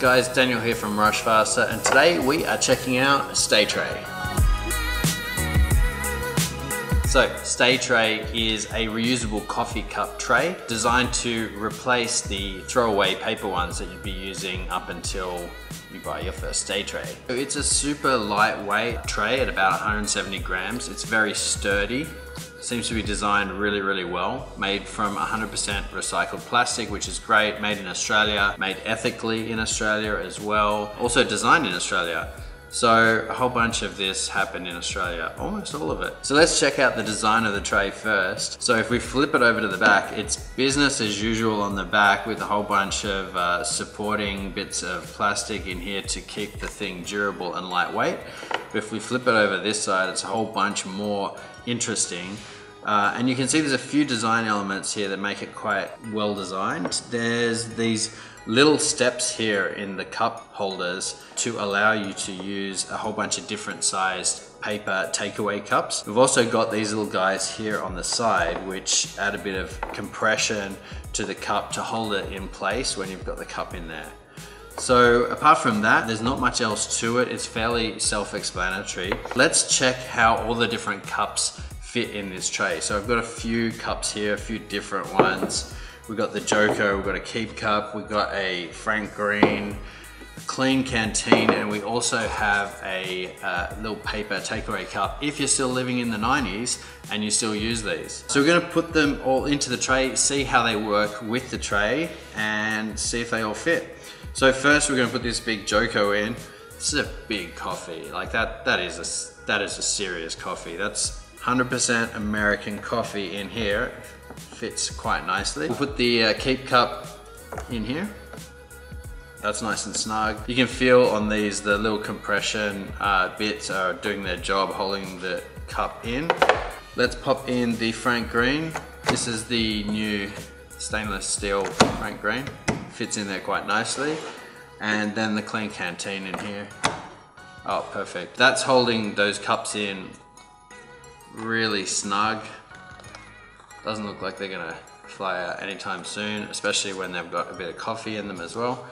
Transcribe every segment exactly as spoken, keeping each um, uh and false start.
Guys, Daniel here from Rushfaster, and today we are checking out Stay Tray. So, Stay Tray is a reusable coffee cup tray designed to replace the throwaway paper ones that you'd be using up until you buy your first Stay Tray. So it's a super lightweight tray at about one hundred seventy grams. It's very sturdy. Seems to be designed really, really well. Made from one hundred percent recycled plastic, which is great. Made in Australia, made ethically in Australia as well. Also designed in Australia. So a whole bunch of this happened in Australia, almost all of it. So let's check out the design of the tray first. So if we flip it over to the back, it's business as usual on the back with a whole bunch of uh, supporting bits of plastic in here to keep the thing durable and lightweight. But if we flip it over this side, it's a whole bunch more interesting. Uh, and you can see there's a few design elements here that make it quite well designed. There's these little steps here in the cup holders to allow you to use a whole bunch of different sized paper takeaway cups. We've also got these little guys here on the side which add a bit of compression to the cup to hold it in place when you've got the cup in there. So apart from that, there's not much else to it. It's fairly self-explanatory. Let's check how all the different cups fit in this tray. So I've got a few cups here, a few different ones. We've got the Joco, we've got a Keep Cup, we've got a Frank Green, a Klean Kanteen, and we also have a uh, little paper takeaway cup if you're still living in the nineties and you still use these. So we're gonna put them all into the tray, see how they work with the tray, and see if they all fit. So first we're gonna put this big Joco in. This is a big coffee. Like that, that is a, that is a serious coffee. That's one hundred percent American coffee in here. Fits quite nicely. We'll put the uh, Keep Cup in here. That's nice and snug. You can feel on these the little compression uh, bits are doing their job holding the cup in. Let's pop in the Frank Green. This is the new stainless steel Frank Green. Fits in there quite nicely. And then the Klean Kanteen in here. Oh, perfect. That's holding those cups in really snug. Doesn't look like they're gonna fly out anytime soon, especially when they've got a bit of coffee in them as well.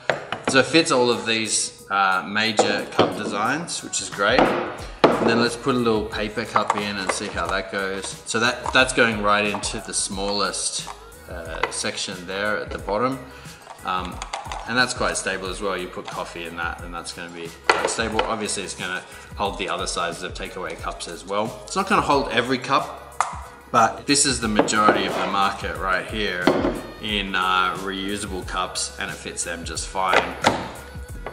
So it fits all of these uh, major cup designs, which is great. And then let's put a little paper cup in and see how that goes. So that, that's going right into the smallest uh, section there at the bottom. Um, and that's quite stable as well. You put coffee in that and that's going to be quite stable. Obviously it's going to hold the other sizes of takeaway cups as well. It's not going to hold every cup, but this is the majority of the market right here in uh, reusable cups, and it fits them just fine.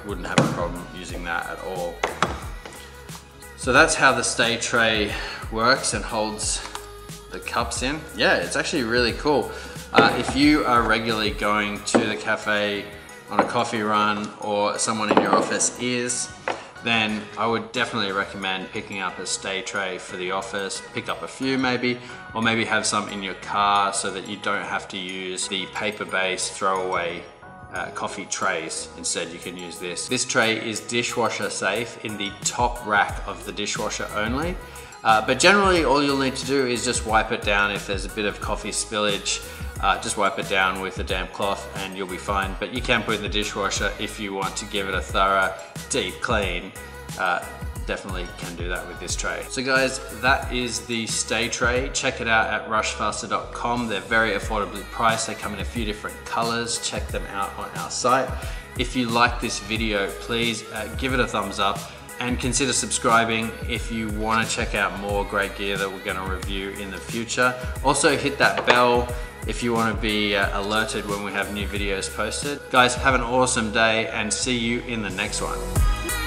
Wouldn't have a problem using that at all. So that's how the Stay Tray works and holds the cups in. Yeah, it's actually really cool. Uh, if you are regularly going to the cafe on a coffee run, or someone in your office is, then I would definitely recommend picking up a Stay Tray for the office. Pick up a few maybe, or maybe have some in your car so that you don't have to use the paper-based throwaway uh, coffee trays. Instead, you can use this. This tray is dishwasher safe in the top rack of the dishwasher only. Uh, but generally, all you'll need to do is just wipe it down if there's a bit of coffee spillage. Uh, just wipe it down with a damp cloth and you'll be fine. But you can put it in the dishwasher if you want to give it a thorough, deep clean. Uh, definitely can do that with this tray. So guys, that is the Stay Tray. Check it out at rushfaster dot com. They're very affordably priced. They come in a few different colors. Check them out on our site. If you like this video, please uh, give it a thumbs up and consider subscribing if you want to check out more great gear that we're going to review in the future. Also hit that bell if you want to be uh, alerted when we have new videos posted. Guys, have an awesome day and see you in the next one.